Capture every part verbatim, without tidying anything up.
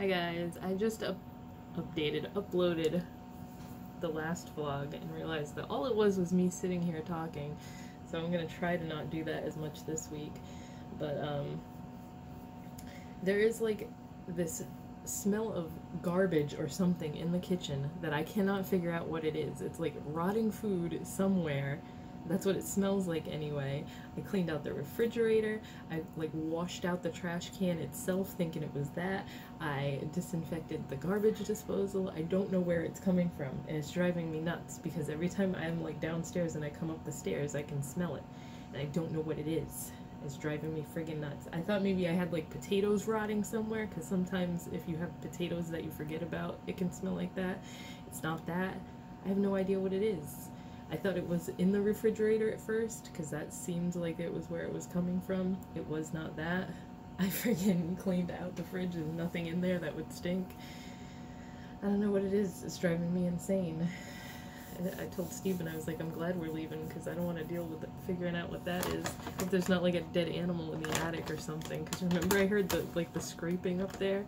Hi guys, I just up updated, uploaded the last vlog and realized that all it was was me sitting here talking, so I'm gonna try to not do that as much this week, but um, there is like this smell of garbage or something in the kitchen that I cannot figure out what it is. It's like rotting food somewhere. That's what it smells like anyway. I cleaned out the refrigerator. I like washed out the trash can itself thinking it was that. I disinfected the garbage disposal. I don't know where it's coming from, and it's driving me nuts because every time I'm like downstairs and I come up the stairs, I can smell it, and I don't know what it is. It's driving me friggin' nuts. I thought maybe I had like potatoes rotting somewhere, because sometimes if you have potatoes that you forget about, it can smell like that. It's not that. I have no idea what it is. I thought it was in the refrigerator at first, because that seemed like it was where it was coming from. It was not that. I freaking cleaned out the fridge and nothing in there that would stink. I don't know what it is. It's driving me insane. I told Steven, I was like, I'm glad we're leaving, because I don't want to deal with it, figuring out what that is. If there's not like a dead animal in the attic or something, because remember I heard the, like, the scraping up there,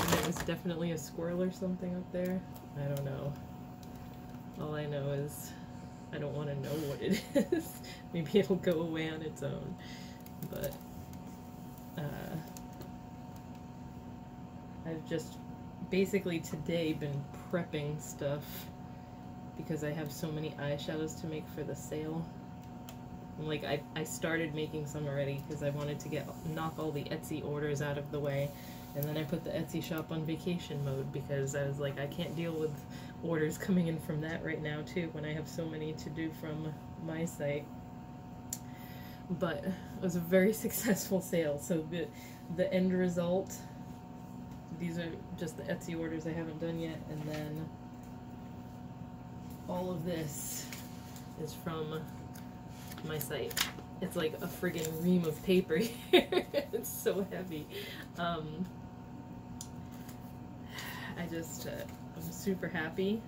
and it was definitely a squirrel or something up there. I don't know. All I know is I don't want to know what it is. Maybe it'll go away on its own, but uh, I've just basically today been prepping stuff because I have so many eyeshadows to make for the sale. And, like I, I started making some already because I wanted to get knock all the Etsy orders out of the way, and then I put the Etsy shop on vacation mode because I was like, I can't deal with orders coming in from that right now too when I have so many to do from my site. But it was a very successful sale, so the, the end result, these are just the Etsy orders I haven't done yet, and then all of this is from my site. It's like a friggin' ream of paper here. It's so heavy. Um, I just... Uh, I'm super happy.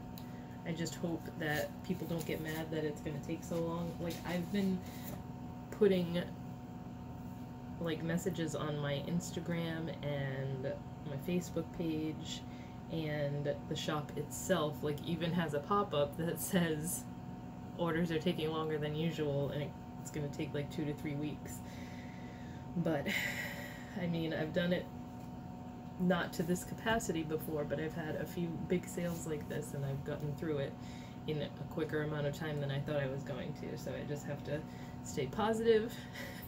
I just hope that people don't get mad that it's going to take so long. Like, I've been putting, like, messages on my Instagram and my Facebook page, and the shop itself, like, even has a pop-up that says, orders are taking longer than usual, and it's going to take, like, two to three weeks. But, I mean, I've done it not to this capacity before, but I've had a few big sales like this, and I've gotten through it in a quicker amount of time than I thought I was going to, so I just have to stay positive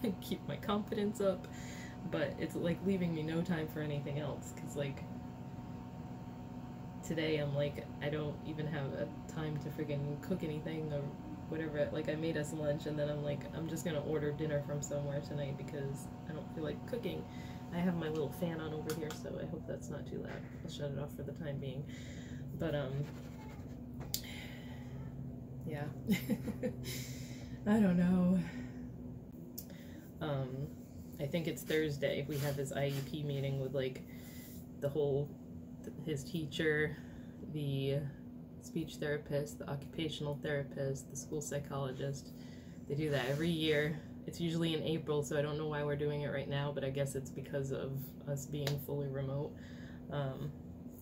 and keep my confidence up, but it's like leaving me no time for anything else, because like today I'm like, I don't even have a time to friggin' cook anything or whatever. Like, I made us lunch, and then I'm like, I'm just gonna order dinner from somewhere tonight because I don't feel like cooking. I have my little fan on over here, so I hope that's not too loud. I'll shut it off for the time being. But, um, yeah. I don't know. Um, I think it's Thursday. We have his I E P meeting with, like, the whole, th his teacher, the speech therapist, the occupational therapist, the school psychologist. They do that every year. It's usually in April, so I don't know why we're doing it right now, but I guess it's because of us being fully remote. Um,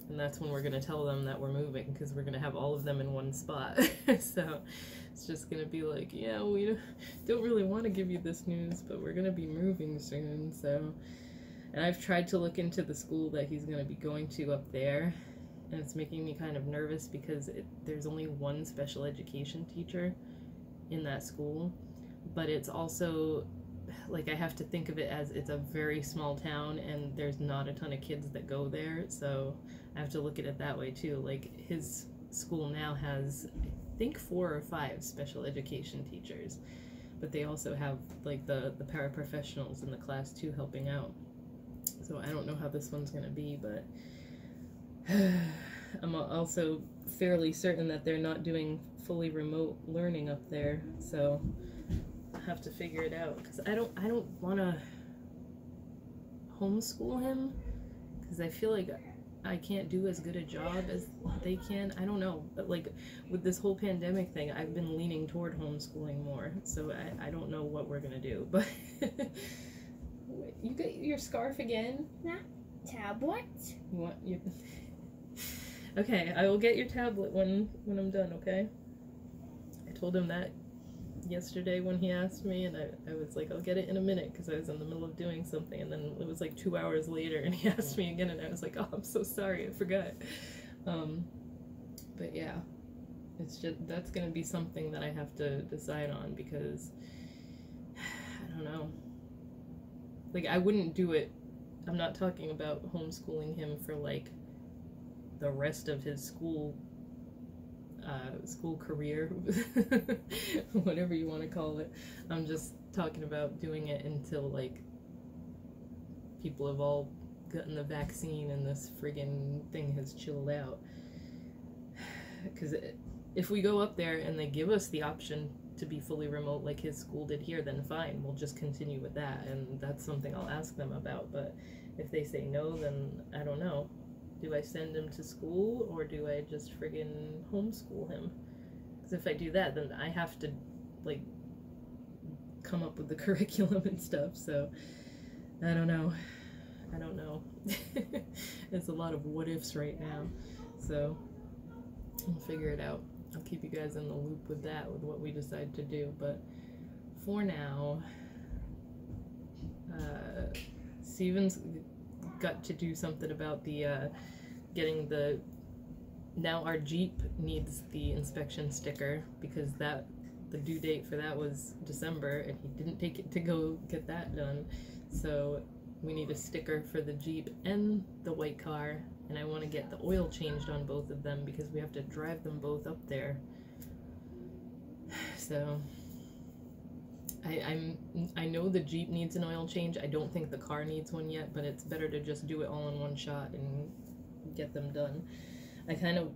and that's when we're going to tell them that we're moving, because we're going to have all of them in one spot. So it's just going to be like, yeah, we don't really want to give you this news, but we're going to be moving soon. So, and I've tried to look into the school that he's going to be going to up there, and it's making me kind of nervous because it, there's only one special education teacher in that school. But it's also, like, I have to think of it as it's a very small town and there's not a ton of kids that go there, so I have to look at it that way too. Like, his school now has, I think, four or five special education teachers, but they also have, like, the, the paraprofessionals in the class too helping out. So I don't know how this one's going to be, but I'm also fairly certain that they're not doing fully remote learning up there, so have to figure it out, because I don't I don't want to homeschool him because I feel like I can't do as good a job as they can. I don't know, but like with this whole pandemic thing, I've been leaning toward homeschooling more, so I, I don't know what we're gonna do, but you got your scarf again? Nah. tablet. You want you? Okay, I will get your tablet when when I'm done. Okay. I told him that yesterday when he asked me, and I, I was like, I'll get it in a minute, because I was in the middle of doing something, and then it was like two hours later and he asked me again, and I was like, oh, I'm so sorry, I forgot. Um, but yeah, it's just, that's gonna be something that I have to decide on, because I don't know, like, I wouldn't do it. I'm not talking about homeschooling him for like the rest of his school Uh, school career, whatever you want to call it. I'm just talking about doing it until, like, people have all gotten the vaccine and this friggin' thing has chilled out. Because if we go up there and they give us the option to be fully remote like his school did here, then fine, we'll just continue with that, and that's something I'll ask them about. But if they say no, then I don't know. Do I send him to school, or do I just friggin' homeschool him? Because if I do that, then I have to, like, come up with the curriculum and stuff, so I don't know. I don't know. It's a lot of what-ifs right now, so I'll figure it out. I'll keep you guys in the loop with that, with what we decide to do, but for now, uh, Steven's got to do something about the uh, getting the, now our Jeep needs the inspection sticker, because that, the due date for that was December, and he didn't take it to go get that done, so we need a sticker for the Jeep and the white car, and I want to get the oil changed on both of them, because we have to drive them both up there. So I, I'm, I know the Jeep needs an oil change. I don't think the car needs one yet, but it's better to just do it all in one shot and get them done. I kind of,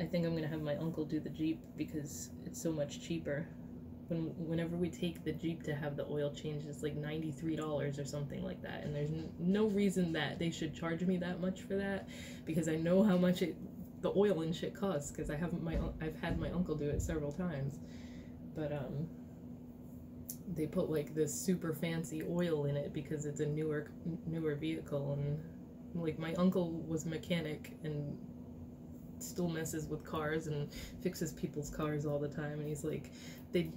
I think I'm going to have my uncle do the Jeep, because it's so much cheaper. When, whenever we take the Jeep to have the oil change, it's like ninety-three dollars or something like that, and there's no reason that they should charge me that much for that, because I know how much it, the oil and shit costs, because I have my, I've had my uncle do it several times. But, um... they put like this super fancy oil in it because it's a newer newer vehicle, and like my uncle was a mechanic and still messes with cars and fixes people's cars all the time, and he's like, they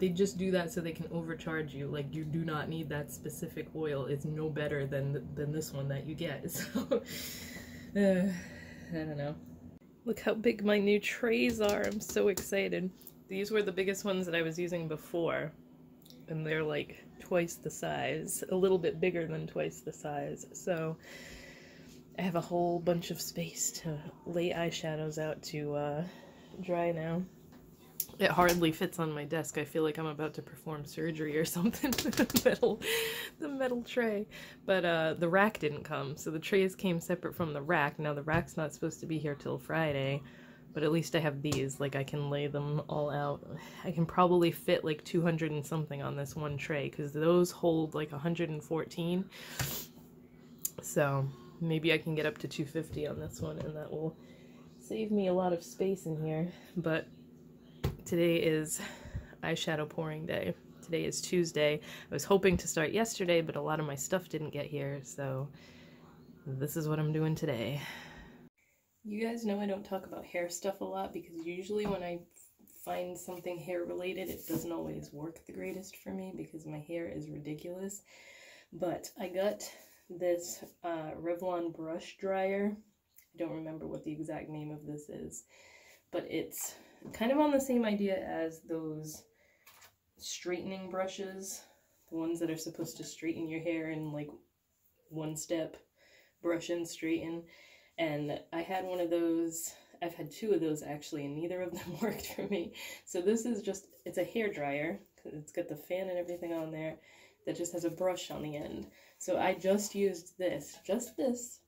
they just do that so they can overcharge you. Like, you do not need that specific oil. It's no better than than this one that you get. So uh, I don't know. Look how big my new trays are. I'm so excited. These were the biggest ones that I was using before, and they're like twice the size, a little bit bigger than twice the size, so I have a whole bunch of space to lay eyeshadows out to uh, dry now. It hardly fits on my desk. I feel like I'm about to perform surgery or something with the metal, the metal tray. But uh, the rack didn't come, so the trays came separate from the rack. Now the rack's not supposed to be here till Friday. But at least I have these, like I can lay them all out. I can probably fit like two hundred and something on this one tray, because those hold like one hundred fourteen. So maybe I can get up to two fifty on this one, and that will save me a lot of space in here. But today is eyeshadow pouring day. Today is Tuesday. I was hoping to start yesterday, but a lot of my stuff didn't get here, so this is what I'm doing today. You guys know I don't talk about hair stuff a lot, because usually when I find something hair related, it doesn't always work the greatest for me, because my hair is ridiculous. But I got this uh, Revlon brush dryer. I don't remember what the exact name of this is, but it's kind of on the same idea as those straightening brushes, the ones that are supposed to straighten your hair in like one step, brush and straighten. And I had one of those, I've had two of those actually, and neither of them worked for me. So this is just, it's a hair dryer, it's got the fan and everything on there, that just has a brush on the end. So I just used this, just this,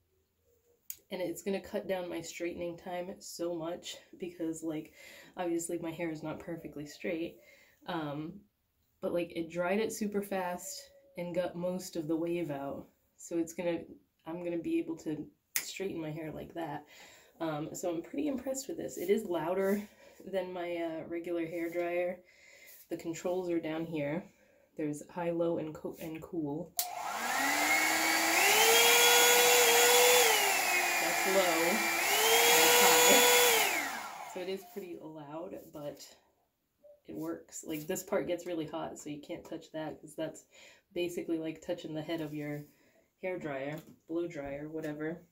and it's gonna cut down my straightening time so much, because like, obviously my hair is not perfectly straight, um, but like it dried it super fast and got most of the wave out. So it's gonna, I'm gonna be able to straighten my hair like that. Um, so I'm pretty impressed with this. It is louder than my uh, regular hair dryer. The controls are down here. There's high, low, and, co and cool. low and high. So it is pretty loud, but it works. Like, this part gets really hot, so you can't touch that, because that's basically like touching the head of your hair dryer, blow dryer, whatever.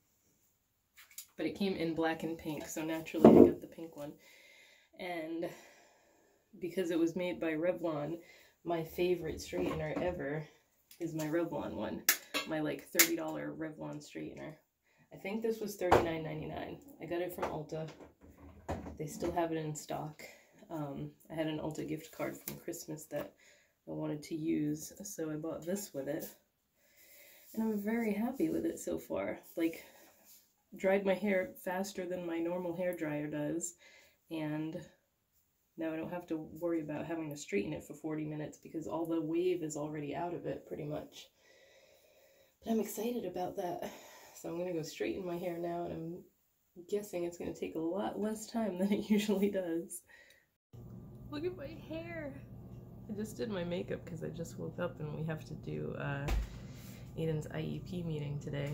But it came in black and pink, so naturally I got the pink one. And because it was made by Revlon, my favorite straightener ever is my Revlon one. My like thirty dollar Revlon straightener. I think this was thirty-nine ninety-nine. I got it from Ulta. They still have it in stock. Um, I had an Ulta gift card from Christmas that I wanted to use, so I bought this with it. And I'm very happy with it so far. Like, dried my hair faster than my normal hair dryer does, and now I don't have to worry about having to straighten it for forty minutes because all the wave is already out of it pretty much. But I'm excited about that. So I'm gonna go straighten my hair now, and I'm guessing it's gonna take a lot less time than it usually does. Look at my hair! I just did my makeup because I just woke up and we have to do uh, Aiden's I E P meeting today.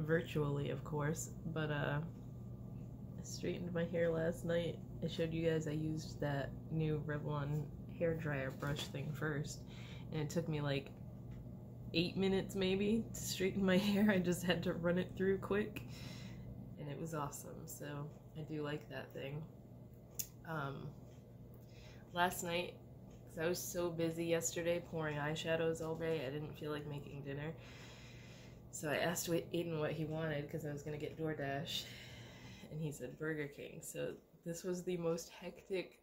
Virtually, of course, but uh, I straightened my hair last night. I showed you guys I used that new Revlon hair dryer brush thing first, and it took me like eight minutes maybe to straighten my hair. I just had to run it through quick, and it was awesome, so I do like that thing. Um, last night, because I was so busy yesterday pouring eyeshadows all day, I didn't feel like making dinner. So I asked Aiden what he wanted because I was going to get DoorDash, and he said Burger King. So this was the most hectic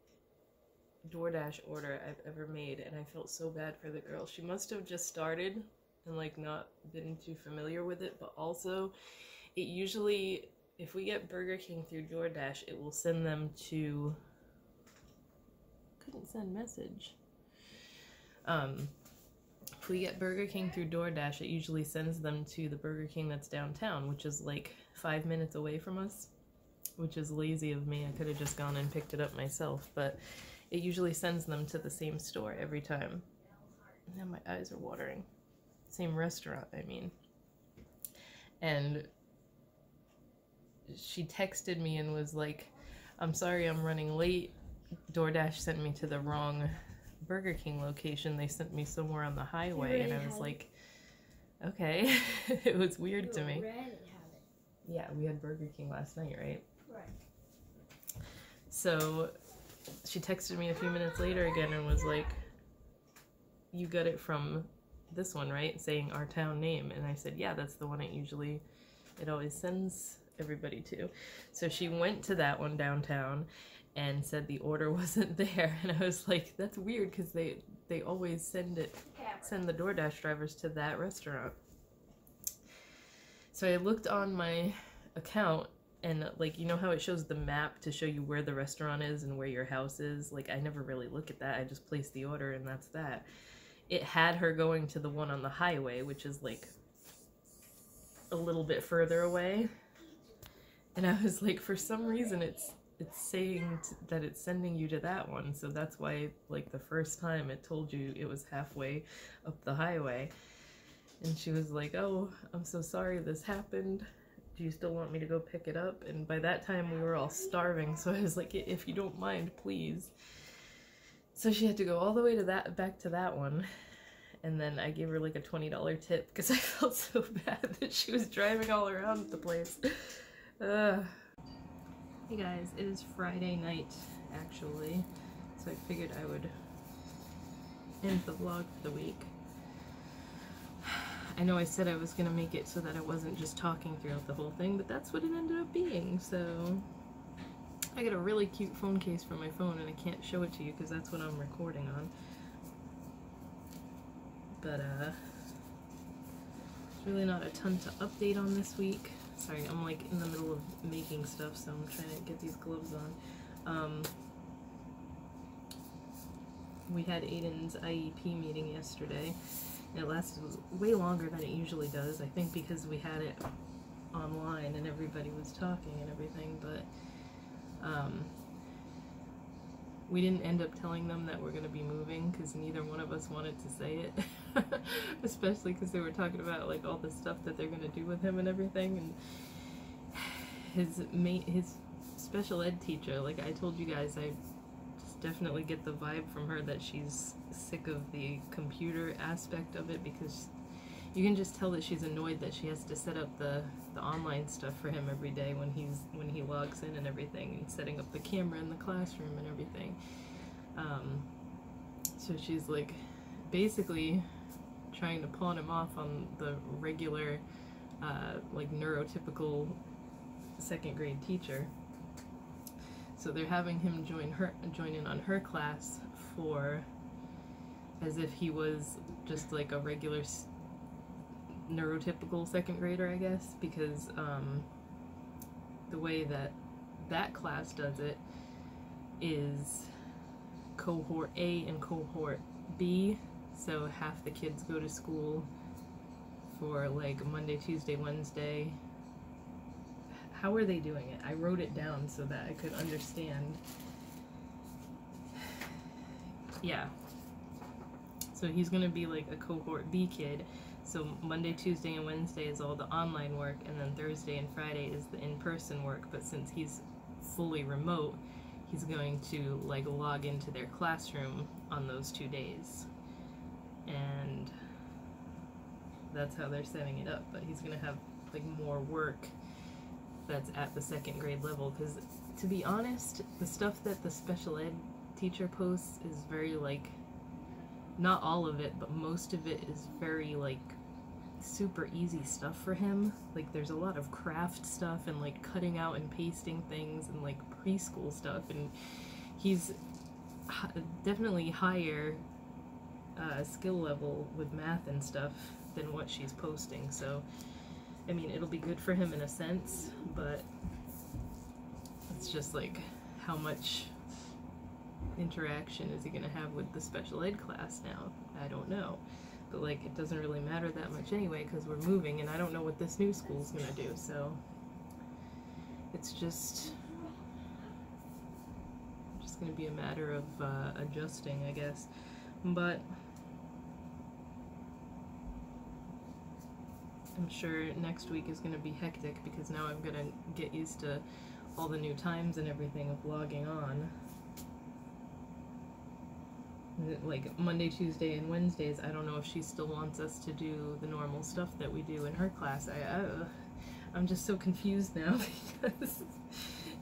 DoorDash order I've ever made, and I felt so bad for the girl. She must have just started and like not been too familiar with it, but also it usually, if we get Burger King through DoorDash, it will send them to, couldn't send message, um... if we get Burger King through DoorDash, it usually sends them to the Burger King that's downtown, which is like five minutes away from us, which is lazy of me. I could have just gone and picked it up myself, but it usually sends them to the same store every time. Now my eyes are watering. Same restaurant, I mean. And she texted me and was like, "I'm sorry I'm running late. DoorDash sent me to the wrong Burger King location. They sent me somewhere on the highway," and I was like, it. okay. It was weird you to me. Have it. Yeah, we had Burger King last night, right? Right. So she texted me a few minutes later again and was like, "You got it from this one, right?" Saying our town name, and I said, "Yeah, that's the one it usually, it always sends everybody to." So she went to that one downtown and said the order wasn't there, and I was like, that's weird because they they always send it send the DoorDash drivers to that restaurant. So I looked on my account, and like, you know how it shows the map to show you where the restaurant is and where your house is? Like, I never really look at that. I just place the order and that's that. It had her going to the one on the highway, which is like a little bit further away, and I was like, for some reason it's it's saying t that it's sending you to that one. So that's why, like, the first time it told you it was halfway up the highway. And she was like, "Oh, I'm so sorry this happened. Do you still want me to go pick it up?" And by that time we were all starving, so I was like, "If you don't mind, please." So she had to go all the way to that, back to that one. And then I gave her like a twenty dollar tip because I felt so bad that she was driving all around the place. Ugh. Hey guys, it is Friday night, actually, so I figured I would end the vlog for the week. I know I said I was gonna make it so that I wasn't just talking throughout the whole thing, but that's what it ended up being, so... I got a really cute phone case for my phone, and I can't show it to you because that's what I'm recording on. But, uh... there's really not a ton to update on this week. Sorry, I'm like in the middle of making stuff, so I'm trying to get these gloves on. Um, we had Aiden's I E P meeting yesterday, and it lasted way longer than it usually does, I think because we had it online and everybody was talking and everything, but um, we didn't end up telling them that we're going to be moving because neither one of us wanted to say it. Especially because they were talking about like all the stuff that they're gonna do with him and everything, and his mate, his special ed teacher. Like I told you guys, I just definitely get the vibe from her that she's sick of the computer aspect of it, because you can just tell that she's annoyed that she has to set up the, the online stuff for him every day when he's when he logs in and everything, and setting up the camera in the classroom and everything. Um, so she's like basically trying to pawn him off on the regular uh, like neurotypical second grade teacher. So they're having him join her join in on her class for as if he was just like a regular neurotypical second grader, I guess, because um, the way that that class does it is cohort A and cohort B, so half the kids go to school for like Monday, Tuesday, Wednesday. How are they doing it? I wrote it down so that I could understand. Yeah, so he's gonna be like a cohort B kid. So Monday, Tuesday, and Wednesday is all the online work, and then Thursday and Friday is the in-person work. But since he's fully remote, he's going to like log into their classroom on those two days. And that's how they're setting it up. But he's gonna have like more work that's at the second grade level, because to be honest, the stuff that the special ed teacher posts is very like, not all of it, but most of it is very like super easy stuff for him. Like there's a lot of craft stuff and like cutting out and pasting things and like preschool stuff, and he's definitely higher uh, skill level with math and stuff than what she's posting. So I mean, it'll be good for him in a sense, but it's just like how much interaction is he gonna have with the special ed class now? I don't know, but like it doesn't really matter that much anyway, because we're moving and I don't know what this new school's gonna do. So it's just just gonna be a matter of uh, adjusting, I guess. But I'm sure next week is gonna be hectic, because now I'm gonna get used to all the new times and everything of logging on. Like Monday, Tuesday, and Wednesdays, I don't know if she still wants us to do the normal stuff that we do in her class. I, I, I'm just so confused now, because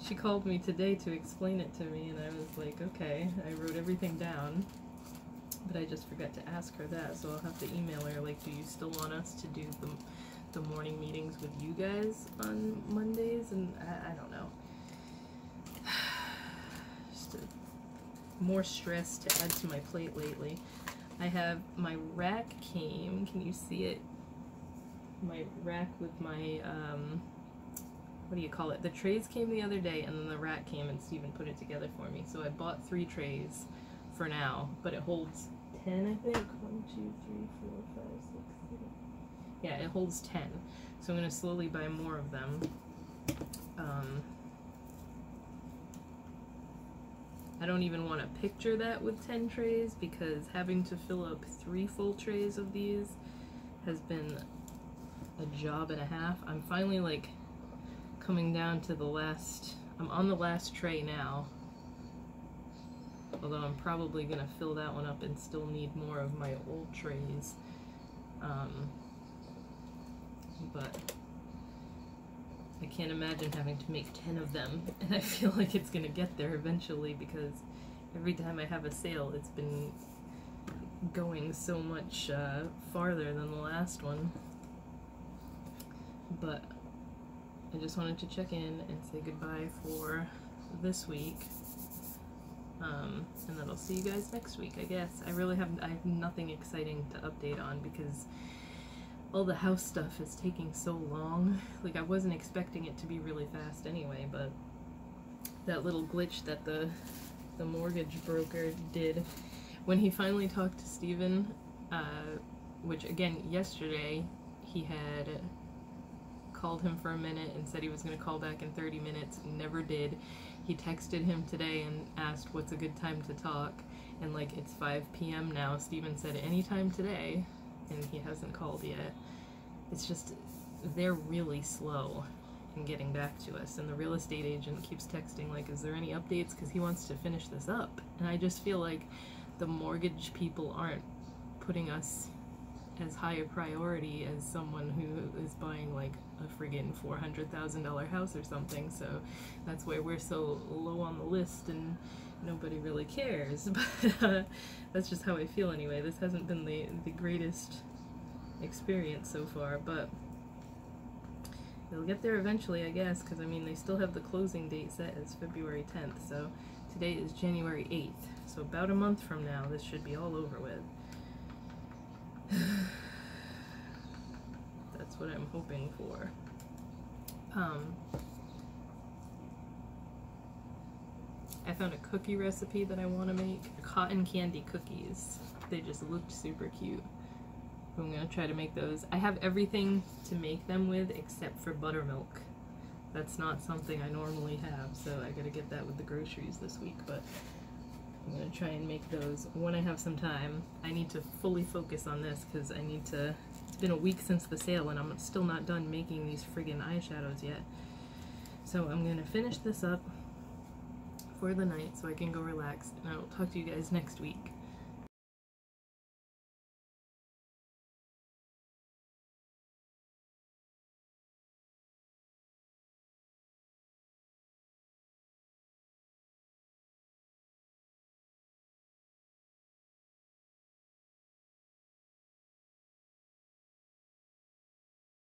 she called me today to explain it to me, and I was like, okay, I wrote everything down, but I just forgot to ask her that, so I'll have to email her, like, do you still want us to do the, the morning meetings with you guys on Mondays? And I, I don't know. Just a, more stress to add to my plate lately. I have my rack came, can you see it? My rack with my, um, what do you call it? The trays came the other day, and then the rack came, and Steven put it together for me. So I bought three trays for now, but it holds ten, I think. One, two, three, four, five, six, seven. Yeah, it holds ten. So I'm gonna slowly buy more of them. Um, I don't even want to picture that with ten trays, because having to fill up three full trays of these has been a job and a half. I'm finally like coming down to the last, I'm on the last tray now, although I'm probably gonna fill that one up and still need more of my old trays. Um, but I can't imagine having to make ten of them, and I feel like it's gonna get there eventually, because every time I have a sale it's been going so much uh, farther than the last one. But I just wanted to check in and say goodbye for this week, um, and then I'll see you guys next week, I guess. I really have, I have nothing exciting to update on, because all the house stuff is taking so long. Like, I wasn't expecting it to be really fast anyway, but that little glitch that the the mortgage broker did when he finally talked to Steven, uh, which again, yesterday he had called him for a minute and said he was gonna call back in thirty minutes, never did. He texted him today and asked what's a good time to talk, and like it's five P M now. Steven said anytime today, and he hasn't called yet. It's just, they're really slow, and getting back to us. And the real estate agent keeps texting, like, is there any updates? Because he wants to finish this up. And I just feel like the mortgage people aren't putting us as high a priority as someone who is buying like a friggin' four hundred thousand dollar house or something. So that's why we're so low on the list and nobody really cares. But uh, that's just how I feel anyway. This hasn't been the, the greatest experience so far, but they'll get there eventually, I guess, because I mean they still have the closing date set as February tenth, so today is January eighth, so about a month from now this should be all over with. That's what I'm hoping for. Um, I found a cookie recipe that I want to make. Cotton candy cookies. They just looked super cute. I'm gonna try to make those. I have everything to make them with except for buttermilk. That's not something I normally have, so I gotta get that with the groceries this week, but I'm gonna try and make those when I have some time. I need to fully focus on this because I need to, it's been a week since the sale and I'm still not done making these friggin' eyeshadows yet. So I'm gonna finish this up for the night so I can go relax, and I'll talk to you guys next week.